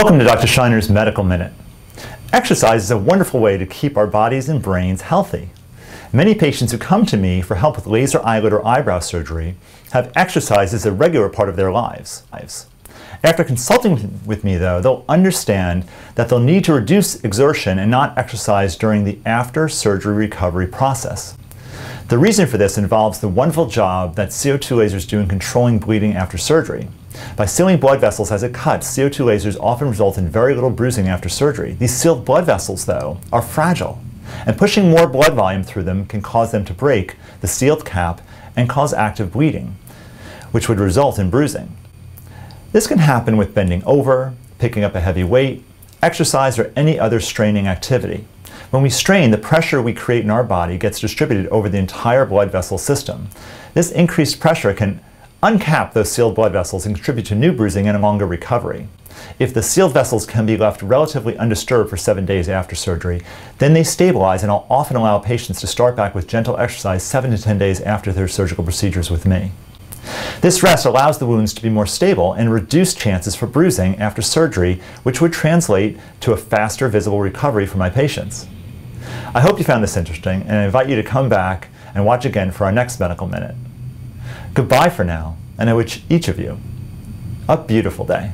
Welcome to Dr. Shiner's Medical Minute. Exercise is a wonderful way to keep our bodies and brains healthy. Many patients who come to me for help with laser eyelid or eyebrow surgery have exercise as a regular part of their lives. After consulting with me, though, they'll understand that they'll need to reduce exertion and not exercise during the after-surgery recovery process. The reason for this involves the wonderful job that CO2 lasers do in controlling bleeding after surgery. By sealing blood vessels as it cuts, CO2 lasers often result in very little bruising after surgery. These sealed blood vessels, though, are fragile, and pushing more blood volume through them can cause them to break the sealed cap and cause active bleeding, which would result in bruising. This can happen with bending over, picking up a heavy weight, exercise, or any other straining activity. When we strain, the pressure we create in our body gets distributed over the entire blood vessel system. This increased pressure can uncap those sealed blood vessels and contribute to new bruising and a longer recovery. If the sealed vessels can be left relatively undisturbed for 7 days after surgery, then they stabilize, and I'll often allow patients to start back with gentle exercise 7 to 10 days after their surgical procedures with me. This rest allows the wounds to be more stable and reduce chances for bruising after surgery, which would translate to a faster visible recovery for my patients. I hope you found this interesting, and I invite you to come back and watch again for our next Medical Minute. Goodbye for now, and I wish each of you a beautiful day.